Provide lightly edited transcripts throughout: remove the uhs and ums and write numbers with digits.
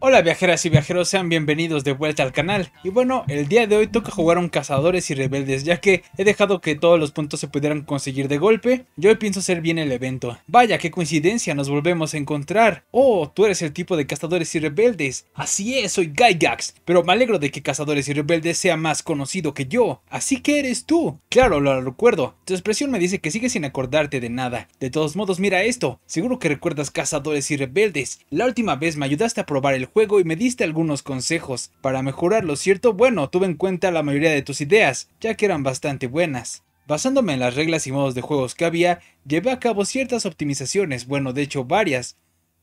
Hola viajeras y viajeros, sean bienvenidos de vuelta al canal. Y bueno, el día de hoy toca jugar un Cazadores y Rebeldes, ya que he dejado que todos los puntos se pudieran conseguir de golpe. Yo hoy pienso hacer bien el evento. Vaya, qué coincidencia, nos volvemos a encontrar. Oh, tú eres el tipo de Cazadores y Rebeldes. Así es, soy Gygax, pero me alegro de que Cazadores y Rebeldes sea más conocido que yo. Así que eres tú. Claro, lo recuerdo. Tu expresión me dice que sigues sin acordarte de nada. De todos modos, mira esto. Seguro que recuerdas Cazadores y Rebeldes. La última vez me ayudaste a probar el juego y me diste algunos consejos para mejorarlo, ¿cierto? Bueno, tuve en cuenta la mayoría de tus ideas, ya que eran bastante buenas. Basándome en las reglas y modos de juegos que había, llevé a cabo ciertas optimizaciones, bueno, de hecho varias.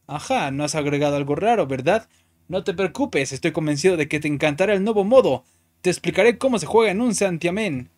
Ajá, no has agregado algo raro, ¿verdad? No te preocupes, estoy convencido de que te encantará el nuevo modo. Te explicaré cómo se juega en un santiamén.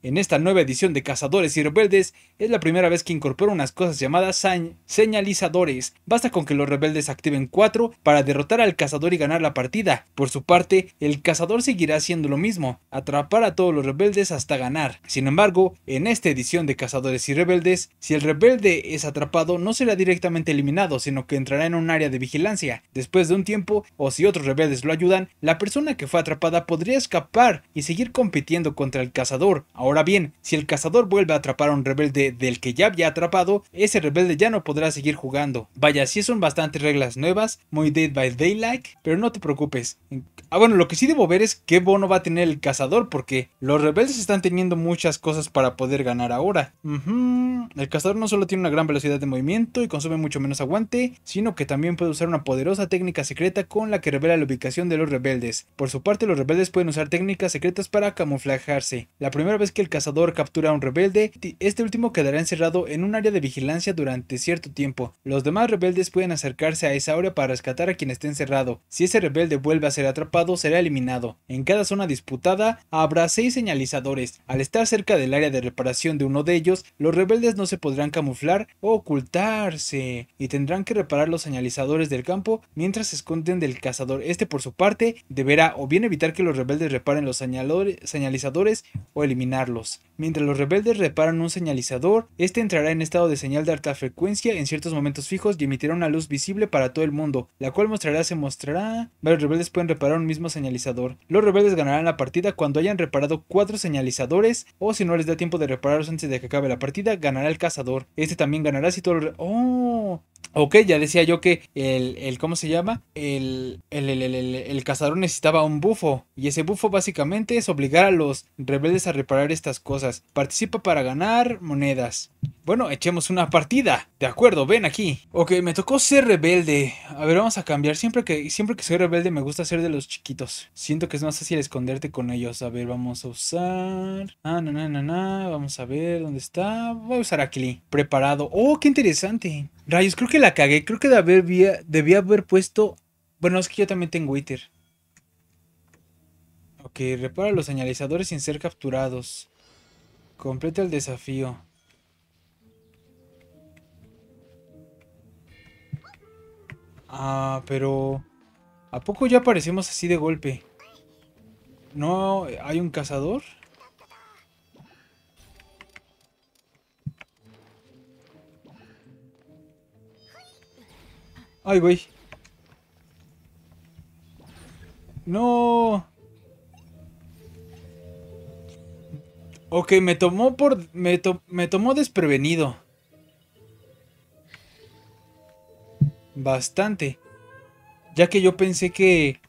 En esta nueva edición de Cazadores y Rebeldes, es la primera vez que incorpora unas cosas llamadas señalizadores. Basta con que los rebeldes activen 4 para derrotar al cazador y ganar la partida. Por su parte, el cazador seguirá haciendo lo mismo, atrapar a todos los rebeldes hasta ganar. Sin embargo, en esta edición de Cazadores y Rebeldes, si el rebelde es atrapado, no será directamente eliminado, sino que entrará en un área de vigilancia. Después de un tiempo, o si otros rebeldes lo ayudan, la persona que fue atrapada podría escapar y seguir compitiendo contra el cazador. Ahora bien, si el cazador vuelve a atrapar a un rebelde del que ya había atrapado, ese rebelde ya no podrá seguir jugando. Vaya, sí son bastantes reglas nuevas, muy Dead by Daylight, pero no te preocupes. Ah, bueno, lo que sí debo ver es qué bono va a tener el cazador, porque los rebeldes están teniendo muchas cosas para poder ganar ahora. El cazador no solo tiene una gran velocidad de movimiento y consume mucho menos aguante, sino que también puede usar una poderosa técnica secreta con la que revela la ubicación de los rebeldes. Por su parte, los rebeldes pueden usar técnicas secretas para camuflajearse. La primera vez que el cazador captura a un rebelde, este último quedará encerrado en un área de vigilancia durante cierto tiempo. Los demás rebeldes pueden acercarse a esa área para rescatar a quien esté encerrado. Si ese rebelde vuelve a ser atrapado, será eliminado. En cada zona disputada habrá 6 señalizadores. Al estar cerca del área de reparación de uno de ellos, los rebeldes no se podrán camuflar o ocultarse y tendrán que reparar los señalizadores del campo mientras se esconden del cazador. Este, por su parte, deberá o bien evitar que los rebeldes reparen los señalizadores o eliminarlos. Mientras los rebeldes reparan un señalizador, este entrará en estado de señal de alta frecuencia en ciertos momentos fijos y emitirá una luz visible para todo el mundo, la cual se mostrará. Varios rebeldes pueden reparar un mismo señalizador. Los rebeldes ganarán la partida cuando hayan reparado 4 señalizadores, o si no les da tiempo de repararlos antes de que acabe la partida, ganará el cazador. Este también ganará si todos los... ¡Oh! Ok, ya decía yo que el cazador necesitaba un bufo, y ese bufo básicamente es obligar a los rebeldes a reparar estas cosas. Participa para ganar monedas. Bueno, echemos una partida. De acuerdo, ven aquí. Ok, me tocó ser rebelde. A ver, vamos a cambiar. Siempre que soy rebelde me gusta ser de los chiquitos. Siento que es más fácil esconderte con ellos. A ver, vamos a usar... Vamos a ver dónde está. Voy a usar a Klee. Preparado. Oh, qué interesante. Rayos, creo que la cagué. Creo que debía haber puesto... Bueno, es que yo también tengo Twitter. Ok, repara los señalizadores sin ser capturados. Completa el desafío. Ah, pero... ¿A poco ya aparecemos así de golpe? ¿No hay un cazador? Ay, güey. No. Ok, me tomó desprevenido. Bastante. Ya que yo pensé que...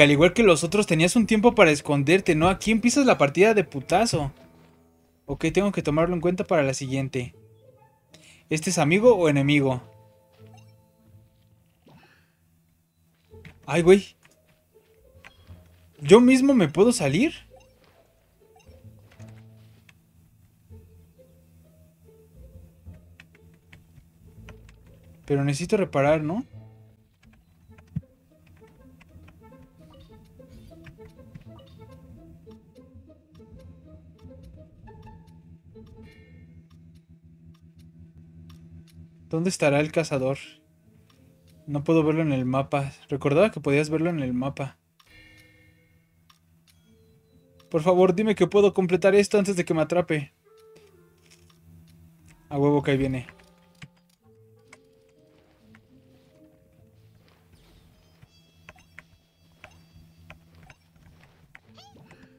al igual que los otros tenías un tiempo para esconderte, ¿no? Aquí empiezas la partida de putazo. Ok, tengo que tomarlo en cuenta para la siguiente. ¿Este es amigo o enemigo? Ay, güey. ¿Yo mismo me puedo salir? Pero necesito reparar, ¿no? ¿Dónde estará el cazador? No puedo verlo en el mapa. Recordaba que podías verlo en el mapa. Por favor, dime que puedo completar esto antes de que me atrape. A huevo que ahí viene.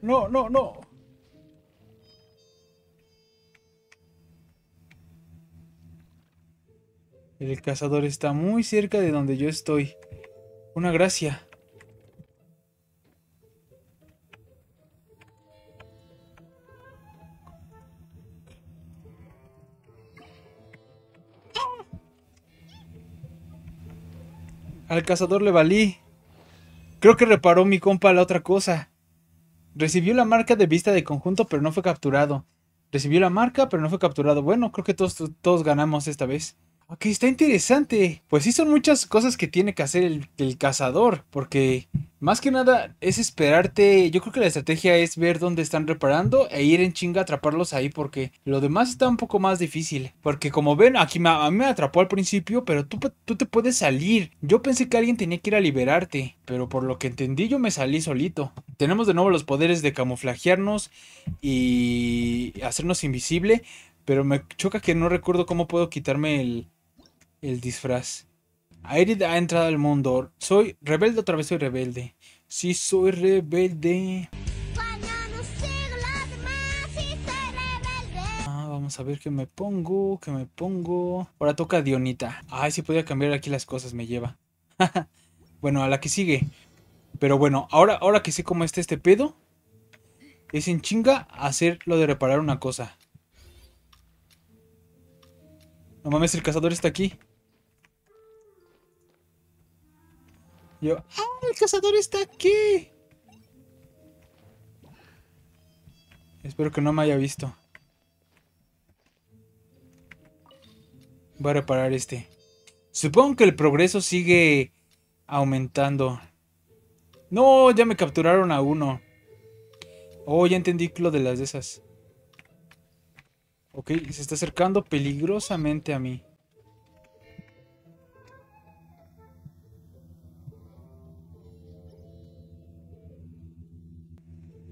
No, no, no. El cazador está muy cerca de donde yo estoy. Una gracia. Al cazador le valí. Creo que reparó mi compa la otra cosa. Recibió la marca de vista de conjunto, pero no fue capturado. Recibió la marca, pero no fue capturado. Bueno, creo que todos ganamos esta vez. Ok, está interesante. Pues sí, son muchas cosas que tiene que hacer el cazador. Porque más que nada es esperarte. Yo creo que la estrategia es ver dónde están reparando e ir en chinga a atraparlos ahí. Porque lo demás está un poco más difícil. Porque como ven, aquí a mí me atrapó al principio. Pero tú te puedes salir. Yo pensé que alguien tenía que ir a liberarte. Pero por lo que entendí, yo me salí solito. Tenemos de nuevo los poderes de camuflajearnos y hacernos invisible. Pero me choca que no recuerdo cómo puedo quitarme el disfraz. Aerith ha entrado al mundo. Soy rebelde, otra vez soy rebelde. Sí, soy rebelde. Ah, vamos a ver qué me pongo, Ahora toca Dionita. Ay, si podía cambiar aquí las cosas, me lleva. Bueno, a la que sigue. Pero bueno, ahora que sé cómo está este pedo, es en chinga hacer lo de reparar una cosa. No mames, el cazador está aquí. Yo... ¡Ah, el cazador está aquí! Espero que no me haya visto. Voy a reparar este. Supongo que el progreso sigue aumentando. ¡No! Ya me capturaron a uno. Oh, ya entendí lo de las de esas. Ok, se está acercando peligrosamente a mí.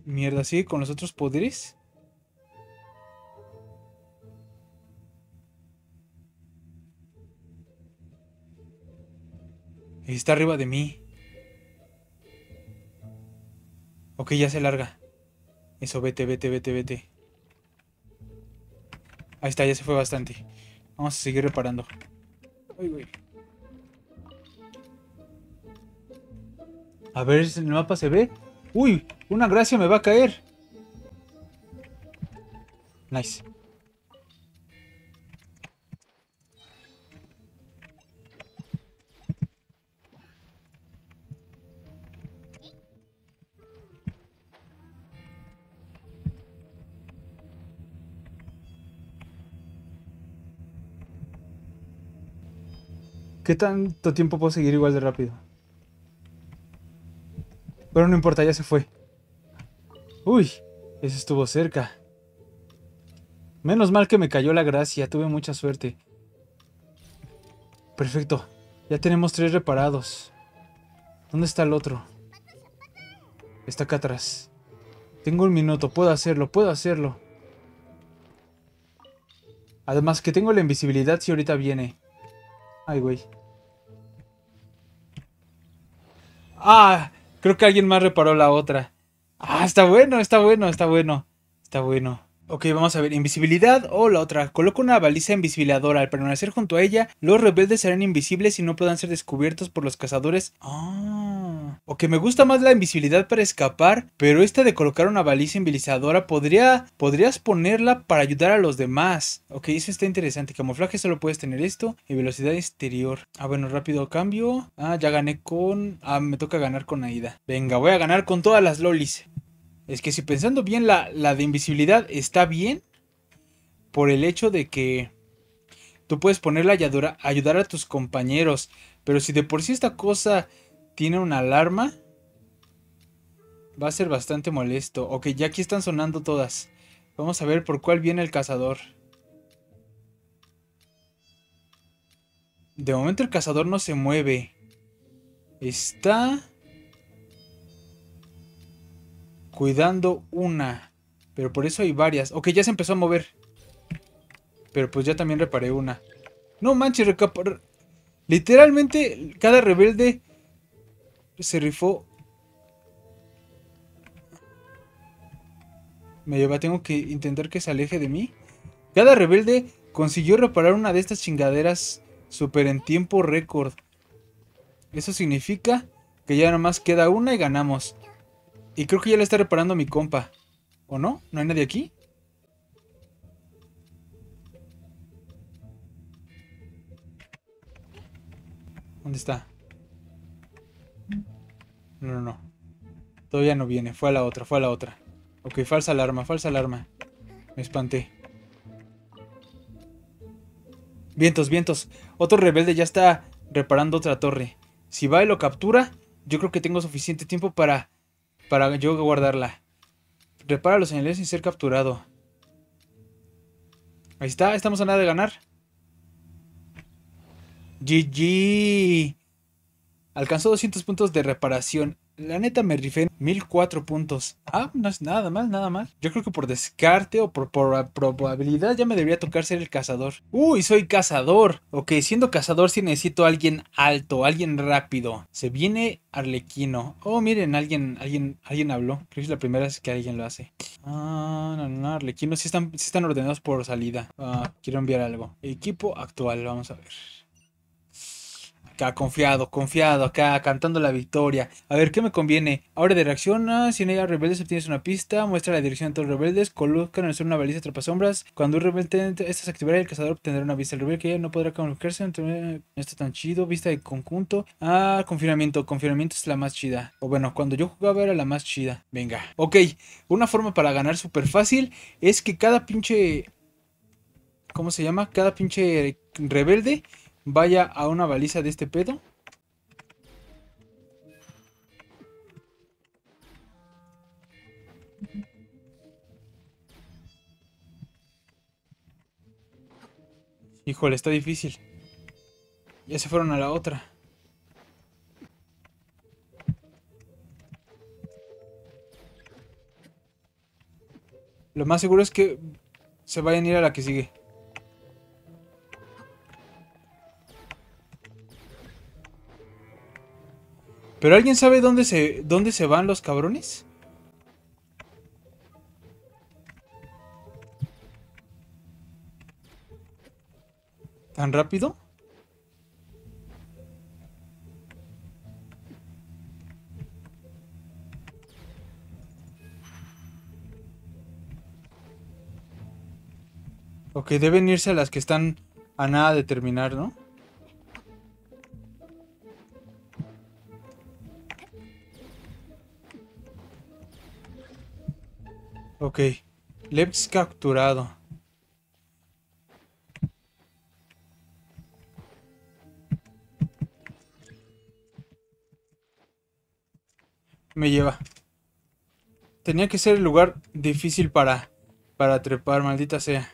Mierda, ¿sigue con los otros poderes? Está arriba de mí. Ok, ya se larga. Eso, vete. Ahí está, ya se fue bastante. Vamos a seguir reparando. Ay, güey. A ver si en el mapa se ve. ¡Uy! Una gracia me va a caer. Nice. ¿Qué tanto tiempo puedo seguir igual de rápido? Pero no importa, ya se fue. Uy, eso estuvo cerca. Menos mal que me cayó la gracia, tuve mucha suerte. Perfecto, ya tenemos 3 reparados. ¿Dónde está el otro? Está acá atrás. Tengo un minuto, puedo hacerlo. Además que tengo la invisibilidad si ahorita viene. Ay, güey. Ah, creo que alguien más reparó la otra. Ah, está bueno. Ok, vamos a ver, invisibilidad o la otra. Coloca una baliza invisibiladora. Al permanecer junto a ella, los rebeldes serán invisibles y no podrán ser descubiertos por los cazadores. Ah, ok, me gusta más la invisibilidad para escapar, pero esta de colocar una baliza invisibiladora podrías ponerla para ayudar a los demás. Ok, eso está interesante. Camuflaje solo puedes tener esto y velocidad exterior. Ah, bueno, rápido cambio. Ah, ya gané con... Ah, me toca ganar con Aida. Venga, voy a ganar con todas las lolis. Es que si pensando bien la de invisibilidad está bien por el hecho de que tú puedes ponerla y ayudar a tus compañeros. Pero si de por sí esta cosa tiene una alarma, va a ser bastante molesto. Ok, ya aquí están sonando todas. Vamos a ver por cuál viene el cazador. De momento el cazador no se mueve. Está... cuidando una. Pero por eso hay varias. Ok, ya se empezó a mover. Pero pues ya también reparé una. No manches, literalmente cada rebelde se rifó. me lleva, tengo que intentar que se aleje de mí. Cada rebelde consiguió reparar una de estas chingaderas super en tiempo récord. Eso significa que ya nomás queda una y ganamos. Y creo que ya la está reparando mi compa. ¿O no? ¿No hay nadie aquí? ¿Dónde está? No, no, no. Todavía no viene. Fue a la otra, fue a la otra. Ok, falsa alarma, falsa alarma. Me espanté. Vientos, vientos. Otro rebelde ya está reparando otra torre. Si va y lo captura, yo creo que tengo suficiente tiempo para yo guardarla. Repara los señales sin ser capturado. Ahí está, estamos a nada de ganar. GG. Alcanzó 200 puntos de reparación. La neta me rifé 1004 puntos. Ah, no es nada mal, nada mal. Yo creo que por descarte o por probabilidad ya me debería tocar ser el cazador. ¡Uy, soy cazador! Ok, siendo cazador sí necesito a alguien alto, alguien rápido. Se viene Arlecchino. Oh, miren, alguien habló. Creo que es la primera vez que alguien lo hace. Ah, no, no, Arlecchino sí están ordenados por salida. Ah, quiero enviar algo. Equipo actual, vamos a ver. Acá, confiado, confiado, acá, cantando la victoria. A ver, ¿qué me conviene? Ahora de reacciona, si no hay rebeldes obtienes una pista, muestra la dirección de todos los rebeldes, colocan en el suelo una baliza atrapasombras. Cuando un rebelde esta se activará, el cazador obtendrá una vista. El rebelde que no podrá comunicarse, no está tan chido, vista de conjunto. Ah, confinamiento, confinamiento es la más chida. O bueno, cuando yo jugaba era la más chida. Venga, ok, una forma para ganar súper fácil es que cada pinche... ¿Cómo se llama? Cada pinche rebelde... Vaya a una baliza de este pedo. Híjole, está difícil. Ya se fueron a la otra. Lo más seguro es que se vayan a ir a la que sigue. ¿Pero alguien sabe dónde se van los cabrones? ¿Tan rápido? Ok, deben irse a las que están a nada de terminar, ¿no? Ok, Leps capturado. Me lleva. Tenía que ser el lugar difícil para trepar, maldita sea.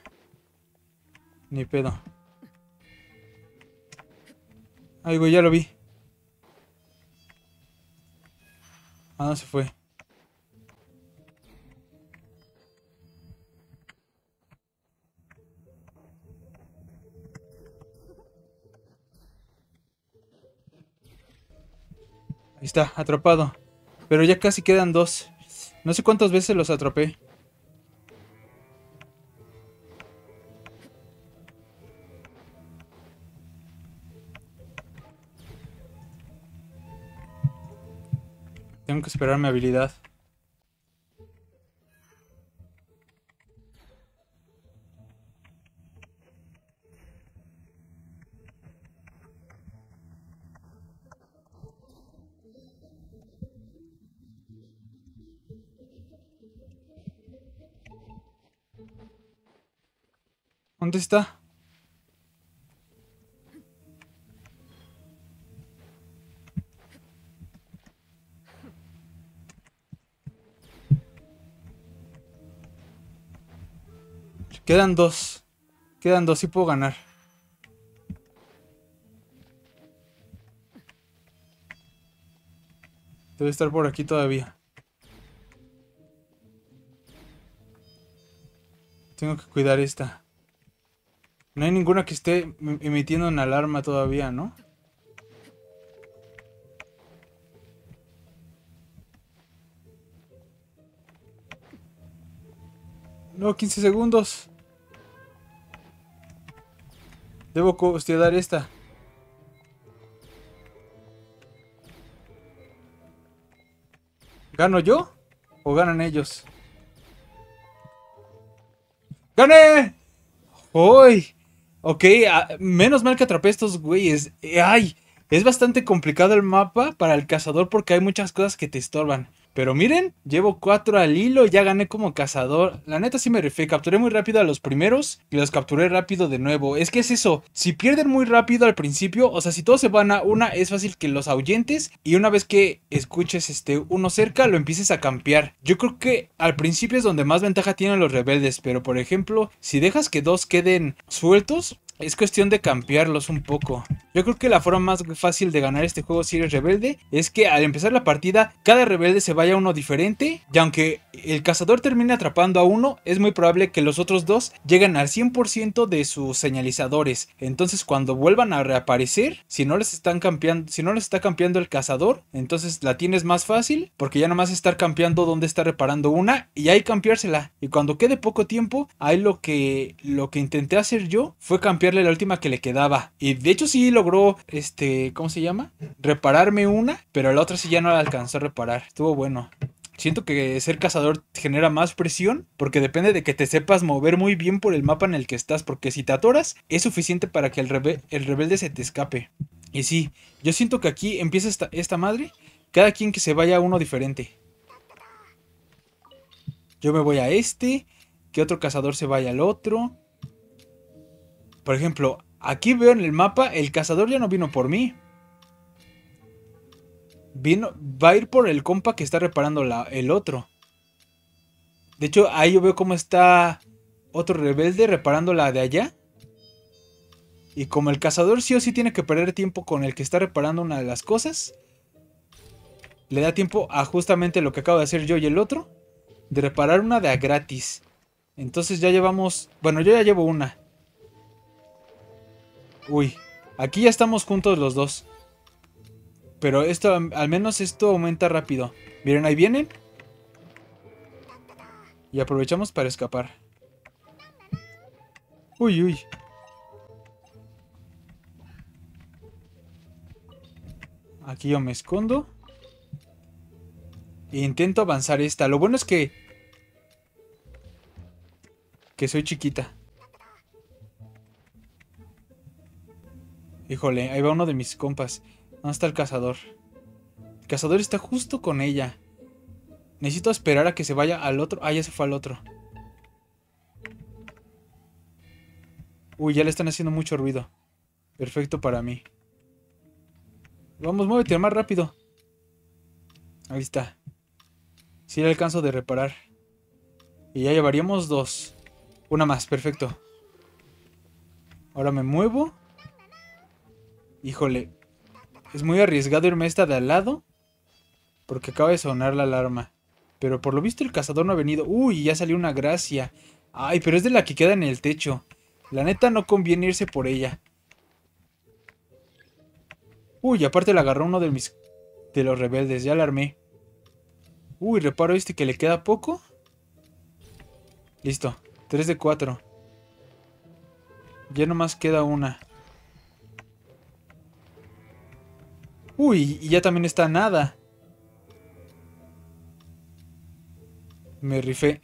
Ni pedo. Ay, güey, ya lo vi. Ah, no se fue. Ahí está, atrapado. Pero ya casi quedan dos. No sé cuántas veces los atrapé. Tengo que esperar mi habilidad. ¿Dónde está? Quedan dos. Quedan dos, sí puedo ganar. Debe estar por aquí todavía. Tengo que cuidar esta. No hay ninguna que esté emitiendo una alarma todavía, ¿no? No, 15 segundos. Debo custodiar esta. ¿Gano yo? ¿O ganan ellos? ¡Gané! ¡Uy! Ok, menos mal que atrapé a estos güeyes. ¡Ay! Es bastante complicado el mapa para el cazador porque hay muchas cosas que te estorban. Pero miren, llevo 4 al hilo, ya gané como cazador. La neta sí me rifé, capturé muy rápido a los primeros y los capturé rápido de nuevo. Es que es eso, si pierden muy rápido al principio, o sea, si todos se van a una, es fácil que los ahuyentes. Y una vez que escuches uno cerca, lo empieces a campear. Yo creo que al principio es donde más ventaja tienen los rebeldes, pero por ejemplo, si dejas que dos queden sueltos, es cuestión de campearlos un poco. Yo creo que la forma más fácil de ganar este juego si eres rebelde es que al empezar la partida cada rebelde se vaya a uno diferente, y aunque el cazador termine atrapando a uno, es muy probable que los otros dos lleguen al 100% de sus señalizadores. Entonces cuando vuelvan a reaparecer, si no les está campeando el cazador, entonces la tienes más fácil, porque ya nomás estar campeando donde está reparando una y ahí campeársela. Y cuando quede poco tiempo, ahí lo que intenté hacer yo fue campear la última que le quedaba, y de hecho sí logró repararme una, pero la otra sí ya no la alcanzó a reparar. Estuvo bueno. Siento que ser cazador genera más presión porque depende de que te sepas mover muy bien por el mapa en el que estás, porque si te atoras es suficiente para que el rebelde se te escape. Y sí, yo siento que aquí empieza esta madre, cada quien que se vaya a uno diferente. Yo me voy a que otro cazador se vaya al otro. Por ejemplo, aquí veo en el mapa, el cazador ya no vino por mí. Va a ir por el compa que está reparando el otro. De hecho, ahí yo veo cómo está otro rebelde reparando la de allá. Y como el cazador sí o sí tiene que perder tiempo con el que está reparando una de las cosas, le da tiempo a justamente lo que acabo de hacer yo y el otro, de reparar una de a gratis. Entonces ya llevamos... Bueno, yo ya llevo una. Uy, aquí ya estamos juntos los dos. Pero esto, al menos esto aumenta rápido. Miren, ahí vienen. Y aprovechamos para escapar. Uy, uy. Aquí yo me escondo. E intento avanzar esta. Lo bueno es que... soy chiquita. Híjole, ahí va uno de mis compas. ¿Dónde está el cazador? El cazador está justo con ella. Necesito esperar a que se vaya al otro. Ah, ya se fue al otro. Uy, ya le están haciendo mucho ruido. Perfecto para mí. Vamos, muévete más rápido. Ahí está. Sí le alcanzo de reparar. Y ya llevaríamos dos. Una más, perfecto. Ahora me muevo. Híjole, es muy arriesgado irme esta de al lado, porque acaba de sonar la alarma. Pero por lo visto el cazador no ha venido. Uy, ya salió una gracia. Ay, pero es de la que queda en el techo. La neta no conviene irse por ella. Uy, aparte le agarró uno de los rebeldes, ya la armé. Uy, reparo que le queda poco. Listo, 3 de 4. Ya nomás queda una. Uy, y ya también está nada. Me rifé.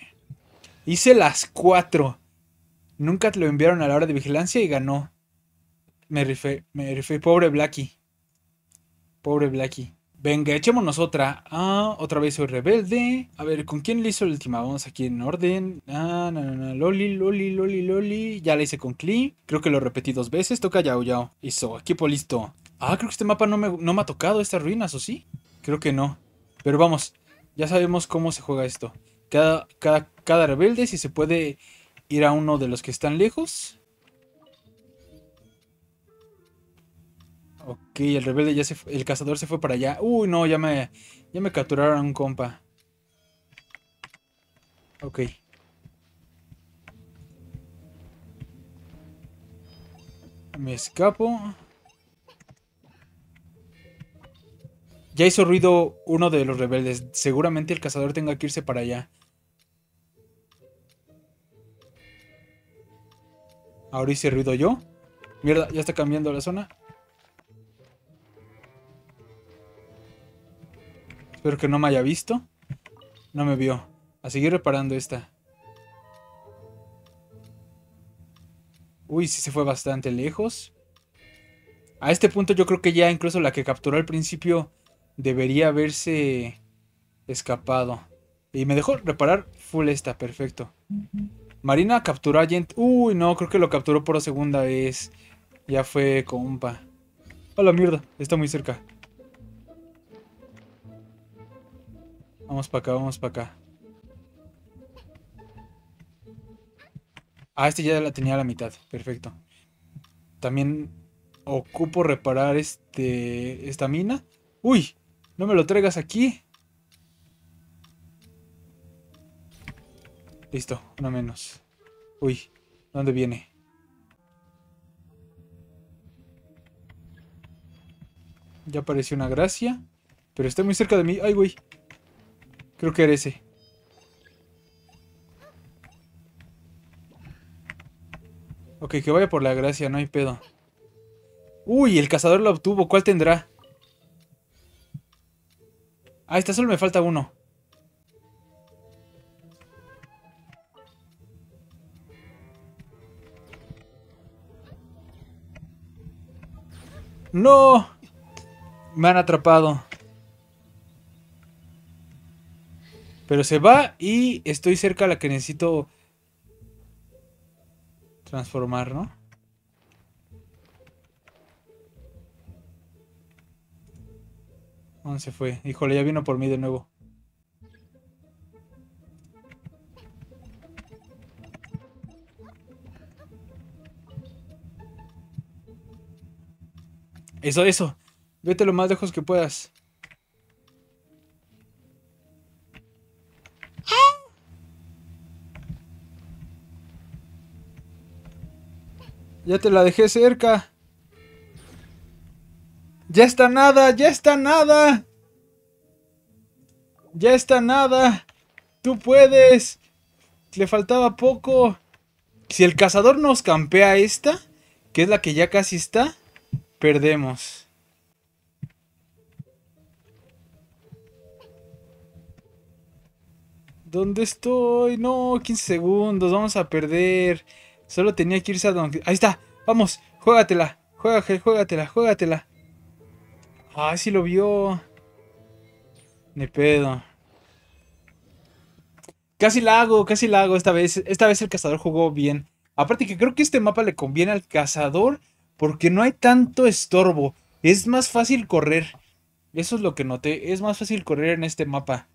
Hice las 4. Nunca te lo enviaron a la hora de vigilancia y ganó. Me rifé. Pobre Blackie. Pobre Blackie. Venga, echémonos otra. Ah, otra vez soy rebelde. A ver, ¿con quién le hizo la última? Vamos aquí en orden. Ah, no. Loli. Ya la hice con Klee. Creo que lo repetí 2 veces. Toca Yao Yao. Hizo, equipo listo. Ah, creo que este mapa no me ha tocado estas ruinas, ¿o sí? Creo que no. Pero vamos, ya sabemos cómo se juega esto. Cada rebelde, si se puede ir a uno de los que están lejos. Ok, el rebelde ya se fue, el cazador se fue para allá. Uy, no, ya me capturaron a un compa. Ok. Me escapo. Ya hizo ruido uno de los rebeldes. Seguramente el cazador tenga que irse para allá. Ahora hice ruido yo. Mierda, ya está cambiando la zona. Espero que no me haya visto. No me vio. A seguir reparando esta. Uy, sí se fue bastante lejos. A este punto yo creo que ya incluso la que capturó al principio debería haberse escapado. Y me dejó reparar full esta, perfecto. Marina capturó a Gent. Uy, no, creo que lo capturó por segunda vez. Ya fue, compa. A la mierda, está muy cerca. Vamos para acá, vamos para acá. Ah, este ya la tenía a la mitad, perfecto. También ocupo reparar esta mina. Uy, no me lo traigas aquí. Listo, una menos. Uy, ¿dónde viene? Ya apareció una gracia. Pero está muy cerca de mí. Ay, güey. Creo que era ese. Ok, que vaya por la gracia, no hay pedo. Uy, el cazador lo obtuvo. ¿Cuál tendrá? Ah, esta solo me falta uno. ¡No! Me han atrapado. Pero se va y estoy cerca a la que necesito transformar, ¿no? ¿Dónde se fue? Híjole, ya vino por mí de nuevo. Eso, eso. Vete lo más lejos que puedas. Ya te la dejé cerca. Ya está nada, ya está nada. Ya está nada. Tú puedes. Le faltaba poco. Si el cazador nos campea esta, que es la que ya casi está, perdemos. ¿Dónde estoy? No, 15 segundos. Vamos a perder. Solo tenía que irse a donde... Ahí está. Vamos. Juégatela. Juégatela. Juégatela. Ah, sí lo vio. Ni pedo. Casi la hago. Casi la hago esta vez. Esta vez el cazador jugó bien. Aparte que creo que este mapa le conviene al cazador. Porque no hay tanto estorbo. Es más fácil correr. Eso es lo que noté. Es más fácil correr en este mapa.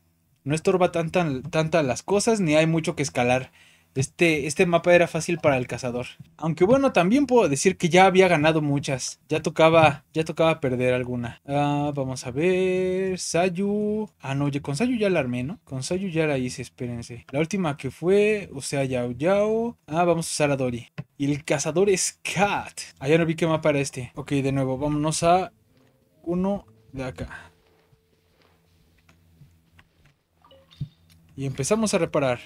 No estorba tantas las cosas. Ni hay mucho que escalar. Este mapa era fácil para el cazador. Aunque bueno, también puedo decir que ya había ganado muchas. Ya tocaba perder alguna. Ah, vamos a ver. Sayu. Ah, no, con Sayu ya la armé, ¿no? Con Sayu ya la hice, espérense. La última que fue, o sea, Yao Yao. Ah, vamos a usar a Dori. Y el cazador es Cat. Ah, ya no vi qué mapa era este. Ok, de nuevo, vámonos a uno de acá. Y empezamos a reparar.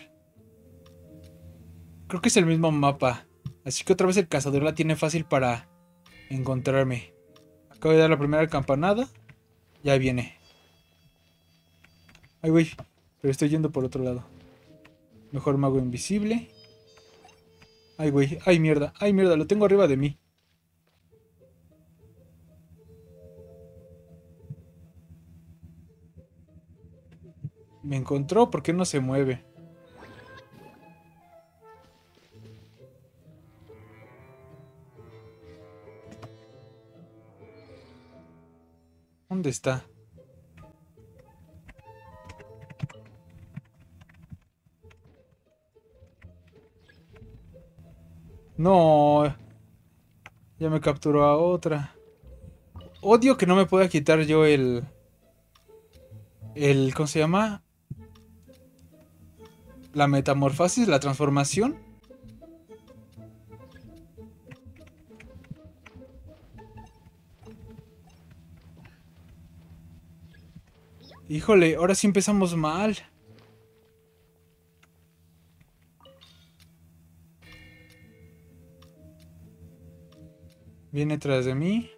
Creo que es el mismo mapa. Así que otra vez el cazador la tiene fácil para encontrarme. Acabo de dar la primera campanada. Ya viene. Ay, güey. Pero estoy yendo por otro lado. Mejor me hago invisible. Ay, güey. Ay, mierda. Ay, mierda. Lo tengo arriba de mí. Me encontró. ¿Por qué no se mueve? ¿Dónde está? No. Ya me capturó a otra. Odio que no me pueda quitar yo el ¿cómo se llama? La metamorfosis, la transformación. Híjole, ahora sí empezamos mal. Viene tras de mí.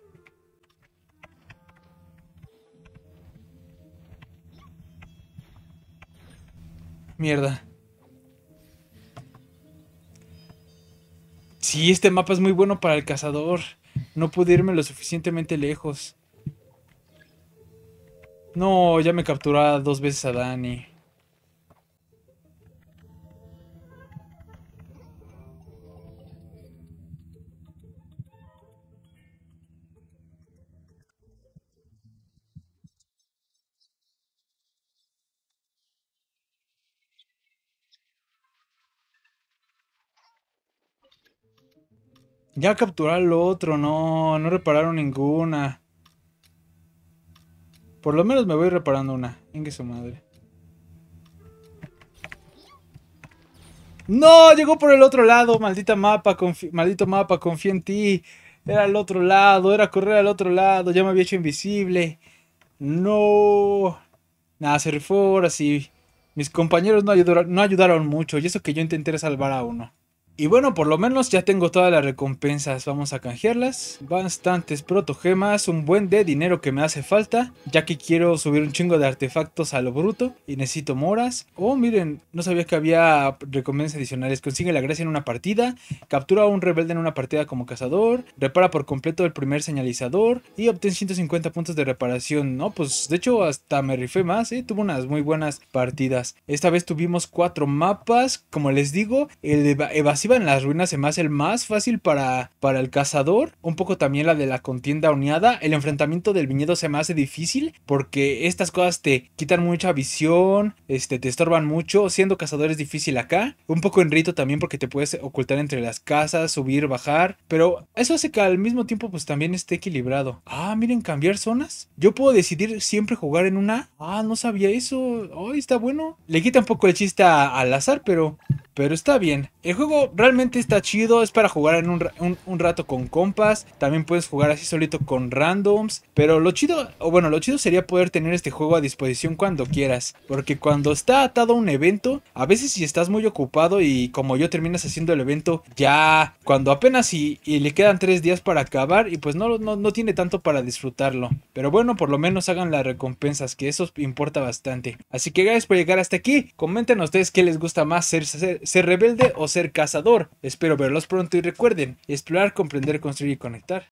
Mierda. Sí, este mapa es muy bueno para el cazador. No pude irme lo suficientemente lejos. No, ya me capturó 2 veces a Dani. Ya capturar al otro, no repararon ninguna. Por lo menos me voy reparando una. Ingue su madre. ¡No! Llegó por el otro lado. Maldito mapa, confía en ti. Era al otro lado, era correr al otro lado. Ya me había hecho invisible. No. Nada, se rifó ahora sí. Mis compañeros no ayudaron mucho. Y eso que yo intenté salvar a uno. Y bueno, por lo menos ya tengo todas las recompensas, vamos a canjearlas. Bastantes protogemas, un buen de dinero que me hace falta, ya que quiero subir un chingo de artefactos a lo bruto y necesito moras. Oh, miren, no sabía que había recompensas adicionales. Consigue la gracia en una partida, captura a un rebelde en una partida como cazador, repara por completo el primer señalizador y obtén 150 puntos de reparación. No, pues de hecho hasta me rifé más, tuve unas muy buenas partidas. Esta vez tuvimos 4 mapas, como les digo, el de evasión en las ruinas se me hace el más fácil para el cazador. Un poco también la de la contienda uniada. El enfrentamiento del viñedo se me hace difícil porque estas cosas te quitan mucha visión, te estorban mucho. Siendo cazador es difícil acá. Un poco en rito también porque te puedes ocultar entre las casas, subir, bajar. Pero eso hace que al mismo tiempo pues también esté equilibrado. Ah, miren, cambiar zonas. Yo puedo decidir siempre jugar en una. Ah, no sabía eso. Ay, está bueno. Le quita un poco el chiste al azar, pero está bien. El juego realmente está chido. Es para jugar en un rato con compas. También puedes jugar así solito con randoms. Pero lo chido, o bueno, lo chido sería poder tener este juego a disposición cuando quieras. Porque cuando está atado a un evento, a veces si estás muy ocupado y como yo terminas haciendo el evento ya cuando apenas y le quedan 3 días para acabar y pues no tiene tanto para disfrutarlo. Pero bueno, por lo menos hagan las recompensas, que eso importa bastante. Así que gracias por llegar hasta aquí. Comenten a ustedes qué les gusta más, ser rebelde o ser cazador. Espero verlos pronto y recuerden, explorar, comprender, construir y conectar.